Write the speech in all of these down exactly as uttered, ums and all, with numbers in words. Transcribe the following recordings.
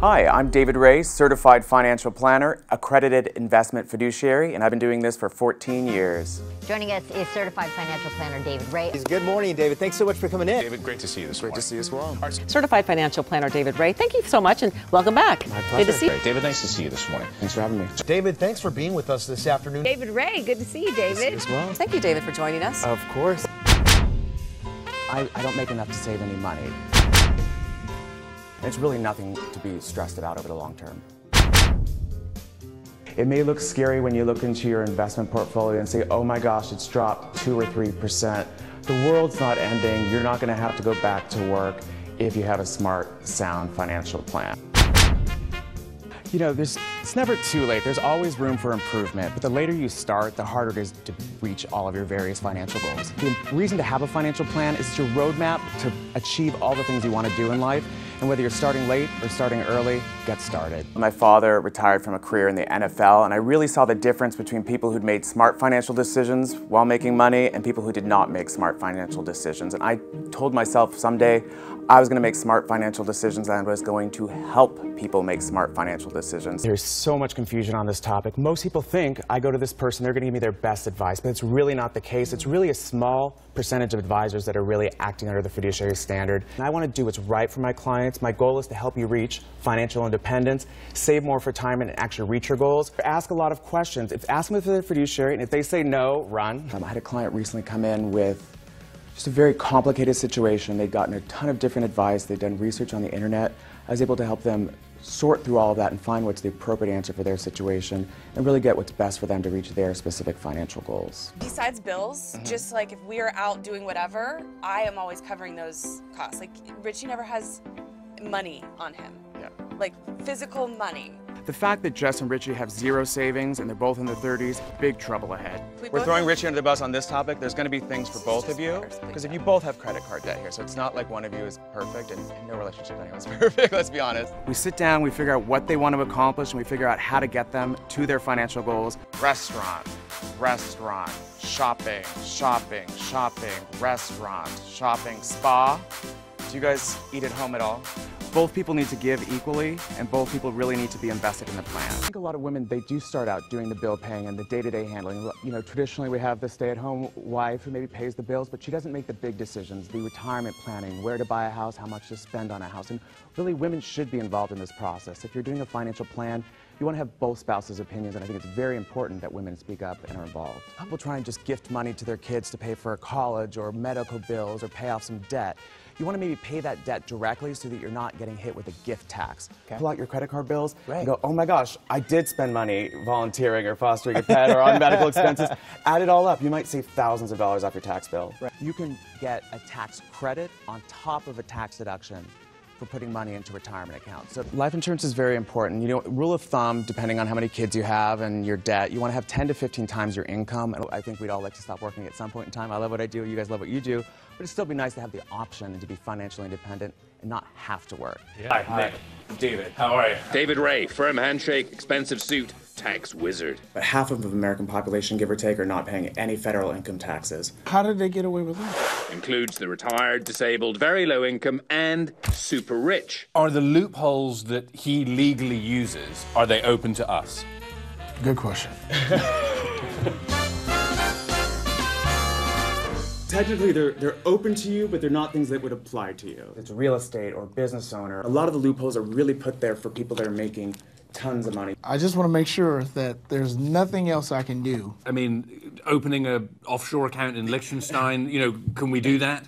Hi, I'm David Rae, Certified Financial Planner, Accredited Investment Fiduciary, and I've been doing this for fourteen years. Joining us is Certified Financial Planner David Rae. Good morning, David. Thanks so much for coming in. David, great to see you this morning. Great to see you as well. Our Certified Financial Planner David Rae, thank you so much and welcome back. My pleasure. Good to see you. David, nice to see you this morning. Thanks for having me. David, thanks for being with us this afternoon. David Rae, good to see you, David. Good to see you as well. Thank you, David, for joining us. Of course. I, I don't make enough to save any money. It's really nothing to be stressed about over the long term. It may look scary when you look into your investment portfolio and say, oh my gosh, it's dropped two or three percent. The world's not ending. You're not going to have to go back to work if you have a smart, sound financial plan. You know, there's, it's never too late. There's always room for improvement, but the later you start, the harder it is to reach all of your various financial goals. The reason to have a financial plan is it's your roadmap to achieve all the things you want to do in life. And whether you're starting late or starting early, get started. My father retired from a career in the N F L, and I really saw the difference between people who'd made smart financial decisions while making money and people who did not make smart financial decisions. And I told myself someday I was going to make smart financial decisions, and I was going to help people make smart financial decisions. There's so much confusion on this topic. Most people think I go to this person, they're going to give me their best advice, but it's really not the case. It's really a small percentage of advisors that are really acting under the fiduciary standard. And I want to do what's right for my clients. My goal is to help you reach financial independence, save more for retirement, and actually reach your goals. Ask a lot of questions. If ask them for their fiduciary, and if they say no, run. Um, I had a client recently come in with just a very complicated situation. They'd gotten a ton of different advice. They'd done research on the internet. I was able to help them sort through all of that and find what's the appropriate answer for their situation and really get what's best for them to reach their specific financial goals. Besides bills, mm-hmm. just like if we are out doing whatever, I am always covering those costs. Like Richie never has money on him, yeah. Like physical money. The fact that Jess and Richie have zero savings and they're both in their thirties, big trouble ahead. We We're throwing Richie under the bus on this topic. There's going to be things for both of you, because if you both have credit card debt here, so it's not like one of you is perfect, and, and no relationship anyone's perfect, let's be honest. We sit down, we figure out what they want to accomplish, and we figure out how to get them to their financial goals. Restaurant, restaurant, shopping, shopping, shopping, restaurant, shopping, spa. Do you guys eat at home at all? Both people need to give equally, and both people really need to be invested in the plan. I think a lot of women, they do start out doing the bill paying and the day-to-day handling. You know, traditionally we have the stay-at-home wife who maybe pays the bills, but she doesn't make the big decisions, the retirement planning, where to buy a house, how much to spend on a house. And really, women should be involved in this process. If you're doing a financial plan, you want to have both spouses' opinions, and I think it's very important that women speak up and are involved. People try and just gift money to their kids to pay for college or medical bills or pay off some debt. You want to maybe pay that debt directly so that you're not getting hit with a gift tax. Okay. Pull out your credit card bills right. and go, oh my gosh, I did spend money volunteering or fostering a pet or on medical expenses. Add it all up. You might save thousands of dollars off your tax bill. Right. You can get a tax credit on top of a tax deduction for putting money into retirement accounts. So life insurance is very important. You know, rule of thumb, depending on how many kids you have and your debt, you want to have ten to fifteen times your income. And I think we'd all like to stop working at some point in time. I love what I do, you guys love what you do, but it'd still be nice to have the option and to be financially independent and not have to work. Yeah. Hi, Hi, Nick. David, how are you? David Rae, firm handshake, expensive suit, tax wizard. But half of the American population, give or take, are not paying any federal income taxes. How did they get away with that? Includes the retired, disabled, very low income, and super rich. Are the loopholes that he legally uses, are they open to us? Good question. Technically, they're, they're open to you, but they're not things that would apply to you. It's real estate or business owner. A lot of the loopholes are really put there for people that are making tons of money. I just want to make sure that there's nothing else I can do. I mean, opening an offshore account in Liechtenstein, you know, can we do that?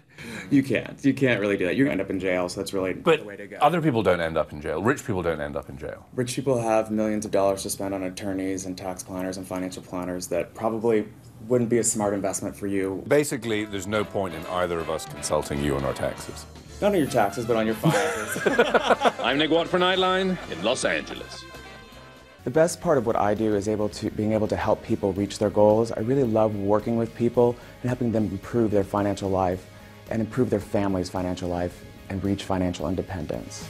You can't. You can't really do that. You're going to end up in jail, so that's really but the way to go. Other people don't end up in jail. Rich people don't end up in jail. Rich people have millions of dollars to spend on attorneys and tax planners and financial planners that probably wouldn't be a smart investment for you. Basically, there's no point in either of us consulting you on our taxes. Not on your taxes, but on your finances. I'm Nick Watt for Nightline in Los Angeles. The best part of what I do is able to, being able to help people reach their goals. I really love working with people and helping them improve their financial life and improve their family's financial life and reach financial independence.